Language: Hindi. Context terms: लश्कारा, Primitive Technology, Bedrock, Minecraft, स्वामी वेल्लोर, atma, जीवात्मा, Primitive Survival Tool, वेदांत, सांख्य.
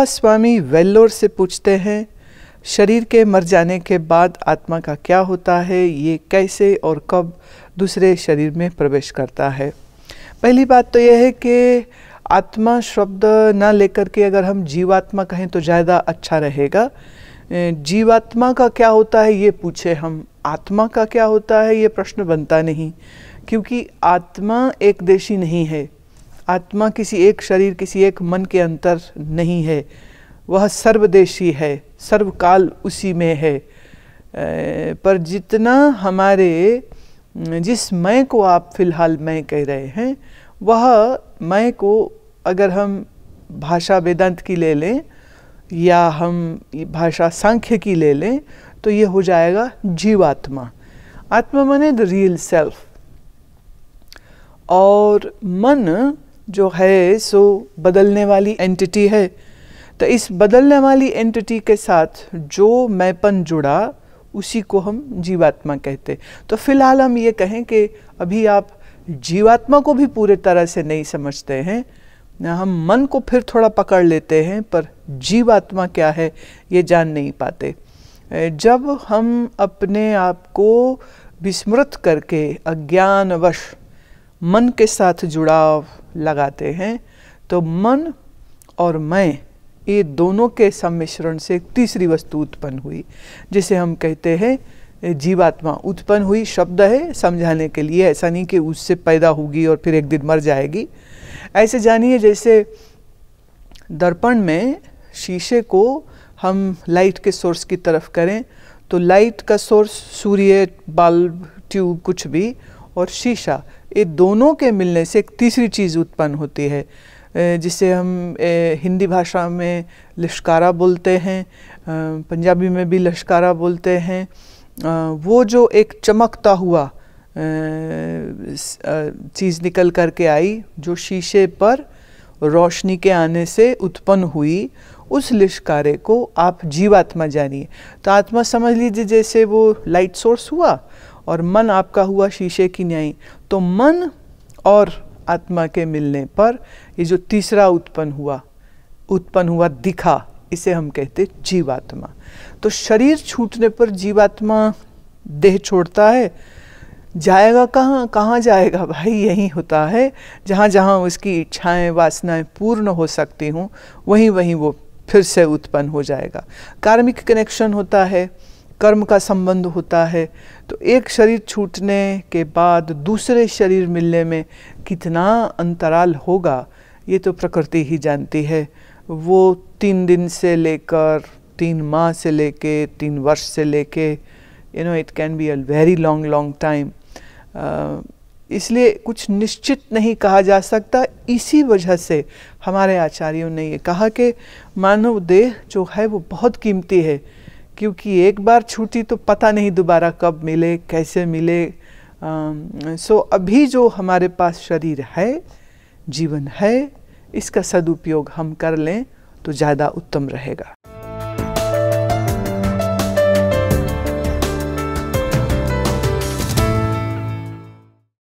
बाबा स्वामी वेल्लोर से पूछते हैं, शरीर के मर जाने के बाद आत्मा का क्या होता है, ये कैसे और कब दूसरे शरीर में प्रवेश करता है। पहली बात तो यह है कि आत्मा शब्द ना लेकर के अगर हम जीवात्मा कहें तो ज़्यादा अच्छा रहेगा। जीवात्मा का क्या होता है ये पूछे, हम आत्मा का क्या होता है ये प्रश्न बनता नहीं, क्योंकि आत्मा एक देशी नहीं है। आत्मा किसी एक शरीर, किसी एक मन के अंतर नहीं है, वह सर्वदेशी है, सर्वकाल उसी में है। पर जितना हमारे जिस मैं को आप फिलहाल मैं कह रहे हैं, वह मैं को अगर हम भाषा वेदांत की ले लें या हम भाषा सांख्य की ले लें तो ये हो जाएगा जीवात्मा। आत्मा माने द रियल सेल्फ, और मन जो है सो बदलने वाली एंटिटी है। तो इस बदलने वाली एंटिटी के साथ जो मैंपन जुड़ा उसी को हम जीवात्मा कहते। तो फिलहाल हम ये कहें कि अभी आप जीवात्मा को भी पूरे तरह से नहीं समझते हैं, हम मन को फिर थोड़ा पकड़ लेते हैं, पर जीवात्मा क्या है ये जान नहीं पाते। जब हम अपने आप को विस्मृत करके अज्ञानवश मन के साथ जुड़ाव लगाते हैं तो मन और मैं ये दोनों के सम्मिश्रण से एक तीसरी वस्तु उत्पन्न हुई जिसे हम कहते हैं जीवात्मा। उत्पन्न हुई शब्द है समझाने के लिए, ऐसा नहीं कि उससे पैदा होगी और फिर एक दिन मर जाएगी। ऐसे जानिए जैसे दर्पण में शीशे को हम लाइट के सोर्स की तरफ करें तो लाइट का सोर्स सूर्य, बल्ब, ट्यूब, कुछ भी, और शीशा, ये दोनों के मिलने से एक तीसरी चीज़ उत्पन्न होती है जिसे हम हिंदी भाषा में लश्कारा बोलते हैं, पंजाबी में भी लश्कारा बोलते हैं। वो जो एक चमकता हुआ चीज़ निकल करके आई जो शीशे पर रोशनी के आने से उत्पन्न हुई, उस लश्कारे को आप जीवात्मा जानिए। तो आत्मा समझ लीजिए जैसे वो लाइट सोर्स हुआ और मन आपका हुआ शीशे की न्याय। तो मन और आत्मा के मिलने पर ये जो तीसरा उत्पन्न हुआ दिखा, इसे हम कहते जीवात्मा। तो शरीर छूटने पर जीवात्मा देह छोड़ता है, जाएगा कहाँ? कहाँ जाएगा भाई, यही होता है जहाँ जहाँ उसकी इच्छाएं वासनाएं पूर्ण हो सकती हों वहीं वहीं वो फिर से उत्पन्न हो जाएगा। कार्मिक कनेक्शन होता है, कर्म का संबंध होता है। तो एक शरीर छूटने के बाद दूसरे शरीर मिलने में कितना अंतराल होगा ये तो प्रकृति ही जानती है। वो 3 दिन से लेकर 3 माह से लेके 3 वर्ष से लेके, you know, it can be a very long time. इसलिए कुछ निश्चित नहीं कहा जा सकता। इसी वजह से हमारे आचार्यों ने ये कहा कि मानव देह जो है वो बहुत कीमती है, क्योंकि एक बार छूटी तो पता नहीं दोबारा कब मिले, कैसे मिले। सो अभी जो हमारे पास शरीर है, जीवन है, इसका सदुपयोग हम कर लें तो ज़्यादा उत्तम रहेगा।